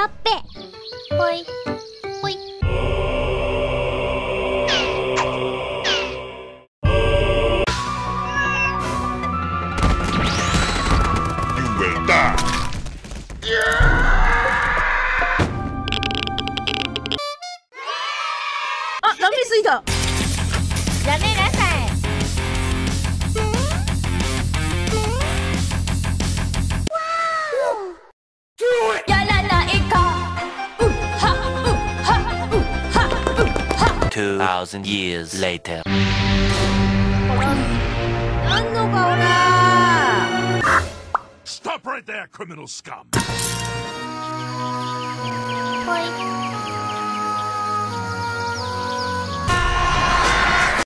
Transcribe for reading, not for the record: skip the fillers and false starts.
stop it. Boy, boy. You will die. Ah, Nami Suita. Thousand years later. Stop right there, criminal scum!